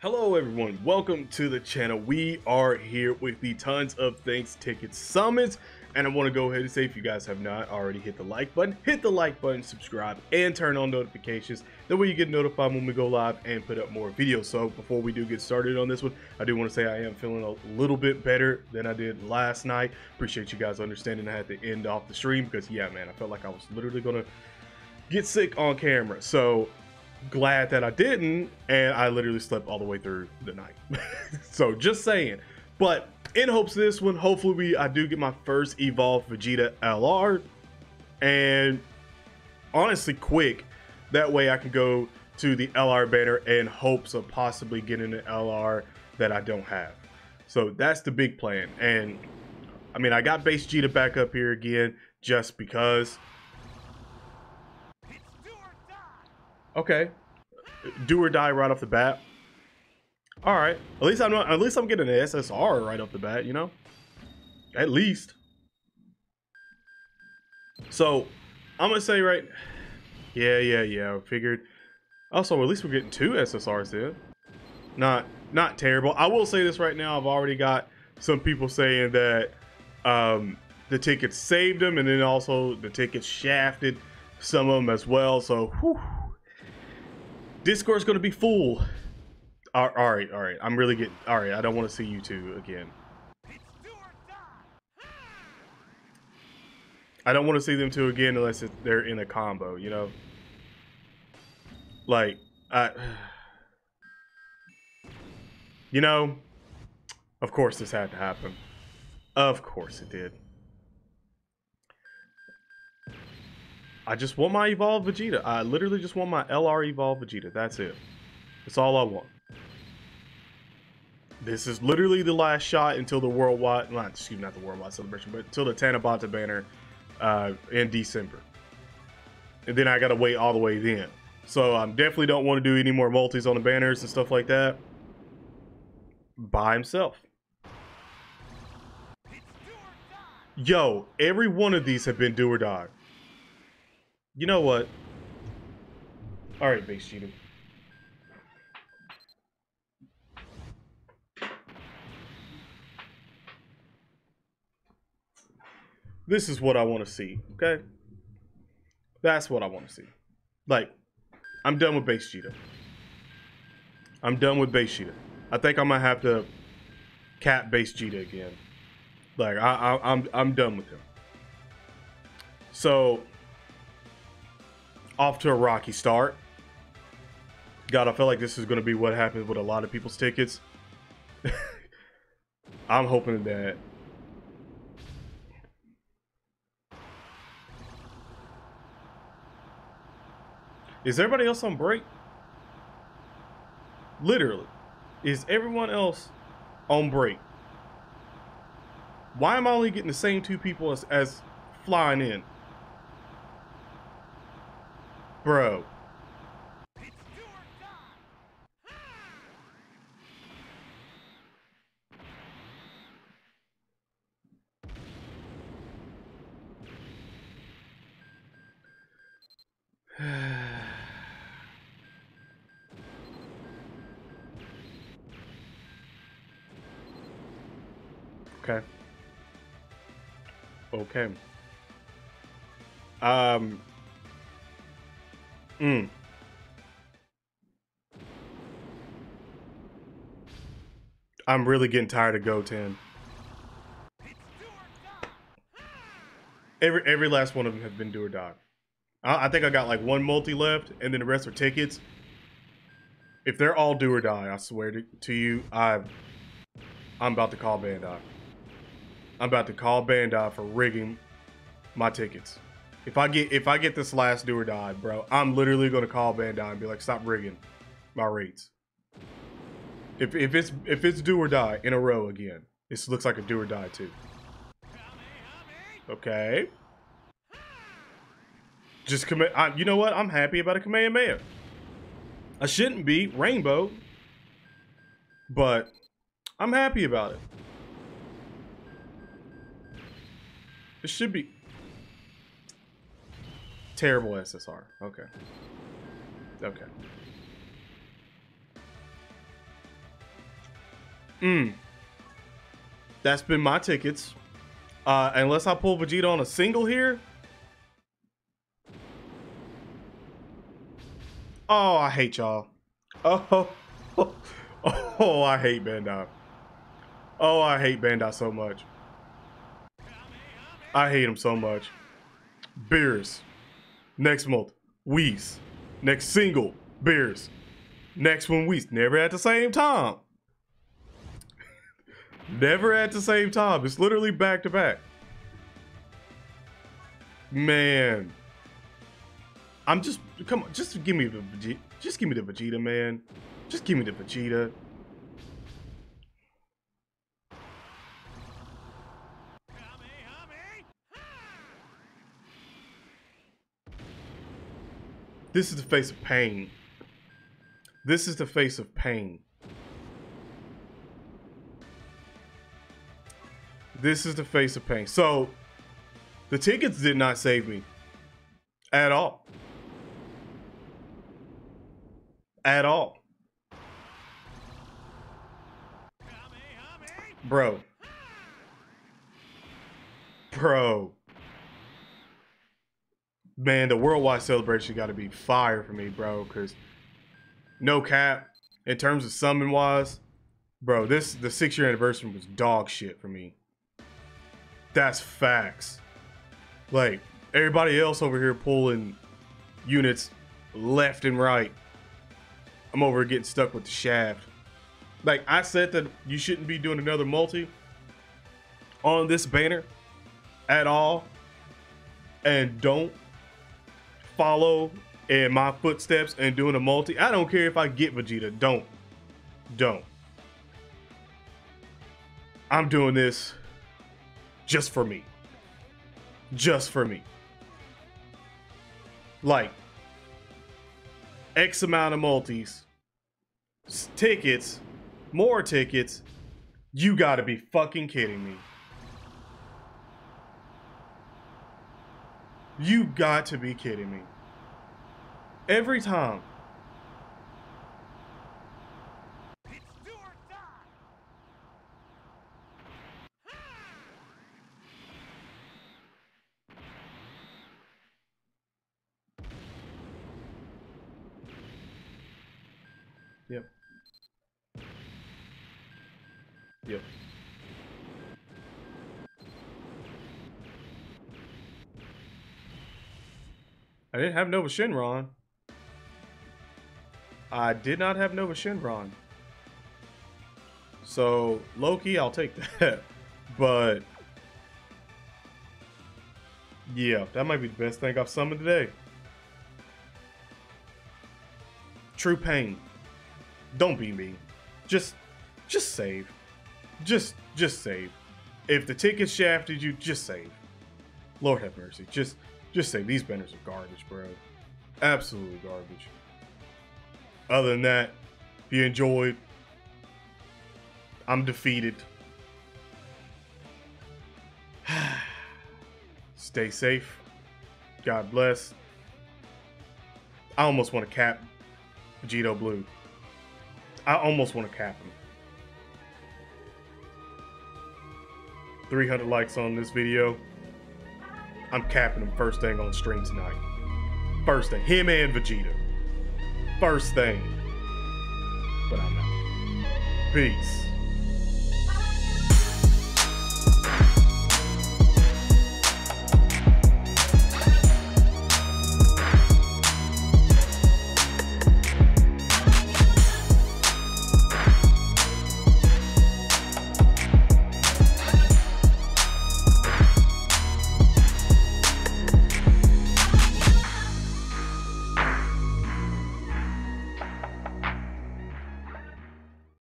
Hello everyone, welcome to the channel. We are here with the Tons of Thanks Ticket Summons, and I want to go ahead and say, if you guys have not already hit the like button, subscribe, and turn on notifications. That way you get notified when we go live and put up more videos. So before we do get started on this one, I do want to say I am feeling a little bit better than I did last night. Appreciate you guys understanding I had to end off the stream because, yeah, man, I felt like I was literally going to get sick on camera. So glad that I didn't, and I literally slept all the way through the night. So just saying. But in hopes of this one, hopefully I do get my first evolved Vegeta LR, and honestly quick, that way I can go to the LR banner in hopes of possibly getting an LR that I don't have. So that's the big plan. And I mean, I got Base Vegeta back up here again just because. Okay, do or die right off the bat. All right, at least I'm getting an SSR right off the bat, you know, at least. So I'm gonna say, right, yeah, I figured. Also, at least we're getting two SSRs in. Not terrible. I will say this right now, I've already got some people saying that the tickets saved them, and then also the tickets shafted some of them as well. So whew. Discord's gonna be full. All right. I'm really getting. All right, I don't want to see you two again. I don't want to see them two again unless they're in a combo, you know. Like, you know, of course this had to happen. Of course it did. I just want my evolved Vegeta. I literally just want my LR evolved Vegeta. That's it. That's all I want. This is literally the last shot until the worldwide, not the worldwide celebration, but until the Tanabata banner in December. And then I gotta wait all the way then. So I definitely don't want to do any more multis on the banners and stuff like that. By himself. Yo, every one of these have been do or die. You know what? All right, Base Vegeta. This is what I want to see, okay? That's what I want to see. Like, I'm done with Base Vegeta. I'm done with Base Vegeta. I think I might have to cap Base Vegeta again. Like, I'm done with him. So off to a rocky start. God, I feel like this is going to be what happens with a lot of people's tickets. I'm hoping that. Is everybody else on break? Literally. Is everyone else on break? Why am I only getting the same two people as flying in? Bro. Okay. Okay. I'm really getting tired of Gohten. Every last one of them have been do or die. I think I got like one multi left, and then the rest are tickets. If they're all do or die, I swear to you, I'm about to call Bandai. I'm about to call Bandai for rigging my tickets. If I get this last do or die, bro, I'm literally gonna call Bandai and be like, stop rigging my rates. If it's do or die in a row again, this looks like a do or die too. Okay. Just commit. You know what? I'm happy about a Kamehameha. I shouldn't be rainbow, but I'm happy about it. It should be. Terrible SSR. Okay. Okay. That's been my tickets. Unless I pull Vegeta on a single here. Oh, I hate y'all. Oh, I hate Bandai. Oh, I hate Bandai so much. I hate him so much. Beerus. Next month. Whis. Next single. Beerus. Next one, Whis. Never at the same time. Never at the same time. It's literally back to back. Man. I'm just, come on, just give me the Vegeta. Just give me the Vegeta, man. Just give me the Vegeta. This is the face of pain. This is the face of pain. This is the face of pain. So, the tickets did not save me. At all. At all. Bro. Bro. Man, the worldwide celebration got to be fire for me, bro, because no cap, in terms of summon-wise, bro, this, the 6-year anniversary was dog shit for me. That's facts. Like, everybody else over here pulling units left and right. I'm over getting stuck with the shaft. Like, I said that you shouldn't be doing another multi on this banner at all. And don't follow in my footsteps and doing a multi. I don't care if I get Vegeta. Don't. I'm doing this just for me. Just for me. Like, X amount of multis, tickets, more tickets. You gotta be fucking kidding me. You got to be kidding me. Every time. It's do or die. Yep. Yep. I didn't have Nova Shenron. I did not have Nova Shenron. So, low-key, I'll take that. But, yeah, that might be the best thing I've summoned today. True pain. Don't be me. Just save. Just save. If the ticket shafted you, just save. Lord have mercy. Just say these banners are garbage, bro. Absolutely garbage. Other than that, if you enjoyed, I'm defeated. Stay safe. God bless. I almost want to cap Vegito Blue. I almost want to cap him. 300 likes on this video. I'm capping him first thing on stream tonight. First thing. Him and Vegeta. First thing. But I'm out. Peace.